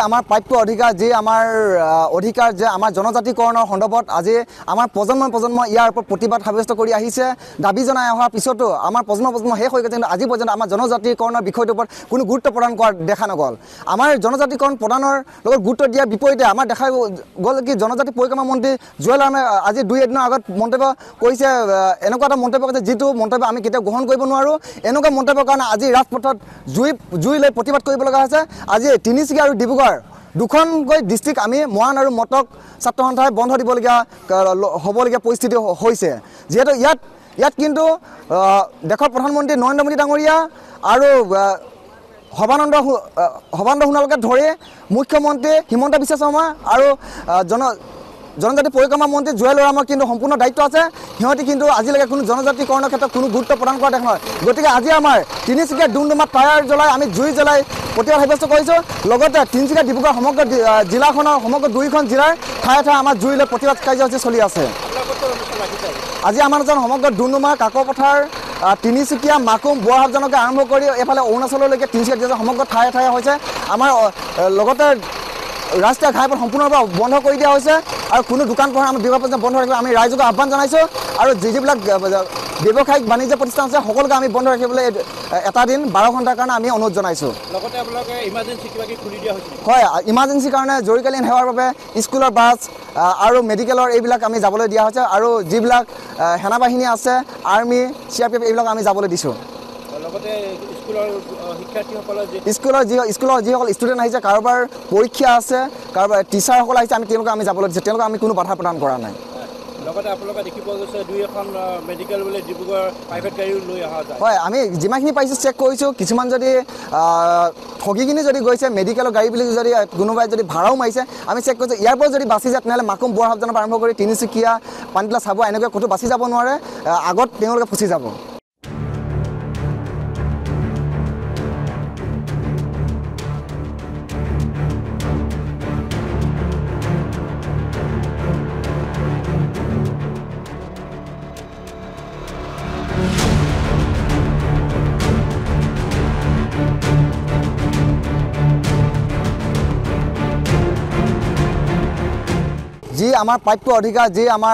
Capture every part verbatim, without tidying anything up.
आमार प्राप्य अधिकार जी आमार अधिकार जे आमार जनजातिकरण सन्दर्भत आज आमार प्रजन्म प्रजन्म यार ऊपर प्रतिबाद सब्यस्त करि आहिसे दाबी जनाय अहार पिछतो आमार प्रजन्म प्रजन्म शेष होइ गेल आज पर्यन्त आमार जनजातिकरण विषयटोर ऊपर कोनो गुरुत्व प्रदान कर देखा नगल। आमार जनजातिकरण प्रदानर लगत गुरुत्व दियार विपरीते आमार देखा गल कि जनजाति परिक्रमा मंत्री जुवेलामे आज दुई एदिনৰ আগত মন্তব্য কৈছে এনেকুৱা এটা মন্তব্য কৈছে যিটো মন্তব্য আমি কেতিয়া গ্ৰহণ কৰিব নোৱাৰো। এনেকুৱা মন্তব্যৰ কাৰণে আজি ৰাজপথত জুই জুই লৈ প্ৰতিবাদ কৰিব লগা হৈছে। আজি তিনিচুকীয়া আৰু ডিব্ৰুগড় दुखनक डिस्ट्रिक्ट आम मोहन और मटक छात्र सन्धार बंध दीबलिया हबलिया परिस्थिति जीतु इतना इतना किन्तु देश प्रधानमंत्री नरेन्द्र मोदी डांगरिया और সৰ্বানন্দ সৰ্বানন্দ সোণোৱালকে धरी मुख्यमंत्री हिमंत विश्व शर्मा और जन जनजाति परिक्रमा मंत्री जुवेल ओराम कि सम्पूर्ण दायित्व आसे सिहति किन्तु आज लगे कोनो जनजातिकरण क्षेत्र कोनो गुरुत्व प्रदान करा देखा नय। गतिके आज आमार तिनिचुकीया डुमडुमा टायर जलाई आम जुई जलाई प्रतिबाद सब्यस्त करिছোঁ। लगते तिनिचुकीया डिब्रुगढ़ समग्र जिलाखনৰ समग्र दुईखन जिलार ठाये ठाये आम जुई लई प्रतिबाद कार्यसूची चलि आसे। आज आम समग्र डुमडुमा काकपथार तिनिचुकीया माकुम बुवाहाबजनके आरम्भ करि एफाले अरुणाचलলৈকে तिनिचुकीया समग्र ठाये ठाये হৈছে। आमार लगते रास्ता घाट सम्पूर्ण बंध कर दिया और कोनो दुकान पोहार बंध रखा राइजक आह्वान जानाइछो। और जीबला व्यवसायिक वाणिज्य प्रतिष्ठान आछे सकलोके आम बंध राखिबले एटा दिन बारह घंटार कारण आम अनुरोध जानाइछो। लगते आपलोके इमार्जेन्सी किबाकि खुली दिया होइछे हय इमार्जेन्सी कारण जरुरीकालीन सेवार बारे स्कूलर बस और मेडिकलर एइबिलाक आम जाबले दिया होइछे। और जीबिलाक सेना बाहिनी आछे army C R P F एइबिलाक आम जाबले दिछो। লগতে স্কুলৰ শিক্ষাৰ্থীসকলৰ যি স্কুলৰ যি স্কুলৰ যিসকল ষ্টুডেণ্ট আহিছে কাৰোবাৰ পৰীক্ষা আছে কাৰোবাৰ টিচাৰসকল আহিছে আমি তেওঁলোকক আমি যাবলৈ দিছে তেওঁলোকক আমি কোনো বাধা প্ৰদান কৰা নাই। লগতে আপোনালোকে দেখি পোৱা গৈছে দুই এখন মেডিকেল বুলি ডিব্ৰুগড় প্ৰাইভেট গাড়ীও লৈ অহা যায় হয়। আমি যিমানখিনি পাইছোঁ চেক কৰিছোঁ। কিছুমান যদি ঠগিখিনি যদি গৈছে মেডিকেলৰ গাড়ী বুলি যদি কোনোবাই যদি ভাড়াও মাৰিছে আমি চেক কৰিছোঁ। ইয়াৰ পৰা যদি বাছি যায় তেনেহ'লে মাকুম বৰ হাবজানৰ আৰম্ভ কৰি তিনিচুকীয়া পানীতোলা চাব এনেকৈ ক'তো বাছি যাব নোৱাৰে আগত তেওঁলোকে ফুচি যাব। जी आम प्राप्य अधिकार जी आम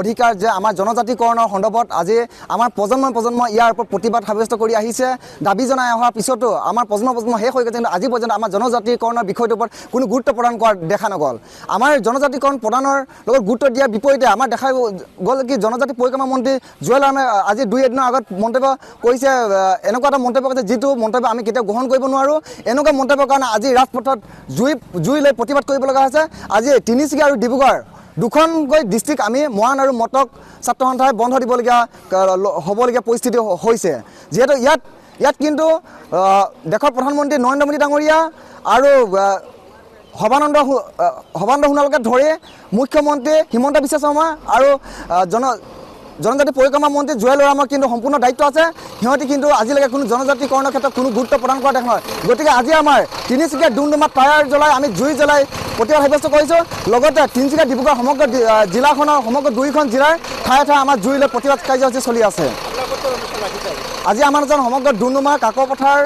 अधिकार जे आम जनजातिकरण सन्दर्भत आज आम प्रजन्म प्रजन्म यार ऊपर प्रतिबाद सब्यस्त करि आहिसे दाबी जनाय अहार पिछतो आम प्रजन्म प्रजन्म शेष होइ गेल किन्तु आज पर्यन्त आम जनजातिकरण विषयटोर ऊपर कोनो गुरुत्व प्रदान करा देखा नगल। आम जनजातिकरण प्रदानर लगत गुरुत्व दियार विपरीते आम देखा गल कि जनजाति परिक्रमा मंत्री जुवेल ओरामे आज दुई एदिনৰ আগত মন্তব্য কৈছে এনেকুৱা এটা মন্তব্য কৈছে যিটো মন্তব্য আমি কেতিয়া গ্ৰহণ কৰিব নোৱাৰো। এনেকুৱা মন্তব্যৰ কাৰণে আজি ৰাজপথত জুই জুই লৈ প্ৰতিবাদ কৰিব লগা হৈছে। আজি তিনিচুকীয়া আৰু दुखनक डिस्ट्रिक्ट आम मोहन और मटक छात्र सन्धार बंध दीबलिया हबलिया परिस्थिति जीतु इतना इतना किन्तु देश प्रधानमंत्री नरेन्द्र मोदी डांगरिया और সৰ্বানন্দ সৰ্বানন্দ সোণোৱালকে धरी मुख्यमंत्री हिमंत विश्व शर्मा और जन जनजाति परिक्रमा मंत्री जुवेल ओराम कि सम्पूर्ण दायित्व आसे सिहति किन्तु आज लगे कोनो जनजातिकरण क्षेत्र कोनो गुरुत्व प्रदान करा देखा नय। गतिके आज आमार तिनिचुकीया डुमडुमा टायर जलाई आम जुई जलाई प्रतिबाद सब्यस्त करिছোঁ। लगते तिनिचुकीया डिब्रुगढ़ समग्र जिलाखনৰ समग्र दुईखन जिलार ठाये ठाये आम जुई লৈ प्रतिबाद कार्यसूची चलि आसे। आज आम समग्र डुमडुमा काकपथार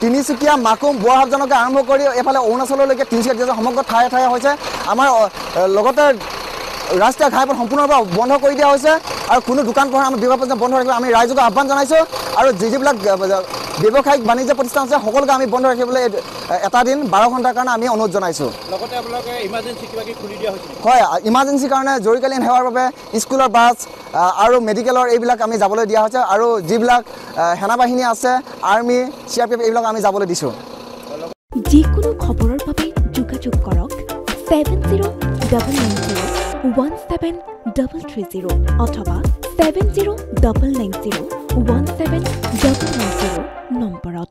तिनिचुकीया माकुम बुवाहाबजनके आरम्भ करि एफाले अरुणाचलলৈকে तिनिचुकीया समग्र ठाये ठाये হৈছে। आमार लगते रास्ता घाट सम्पूर्ण बंध कर दिया और कोनो दुकान पोहार बंध रखा आम राइजक आह्वान जानाइছোঁ। और जीबला व्यवसायिक वाणिज्य प्रतिष्ठान आछे सकलोके आम बंध राखिबले एटा दिन बारह घंटार कारण आम अनुरोध जानाइছোঁ। लगते आपलोके इमार्जेन्सी किबाकि खुली दिया होइछे हय इमार्जेन्सी कारण जरुरीकालीन सेवार बारे स्कूलर बस और मेडिकलर एइबिलाक आम जाबले दिया होइछे। और जीबिला सेना बाहिनी आछे army C R P F एइबिलाक आम जाबले दिছোঁ। जिकुनो खबरर बारे जोगाजोग करक सात शून्य नौ नौ शून्य one seven double three zero अथवा seven zero double nine zero one seven double nine zero number.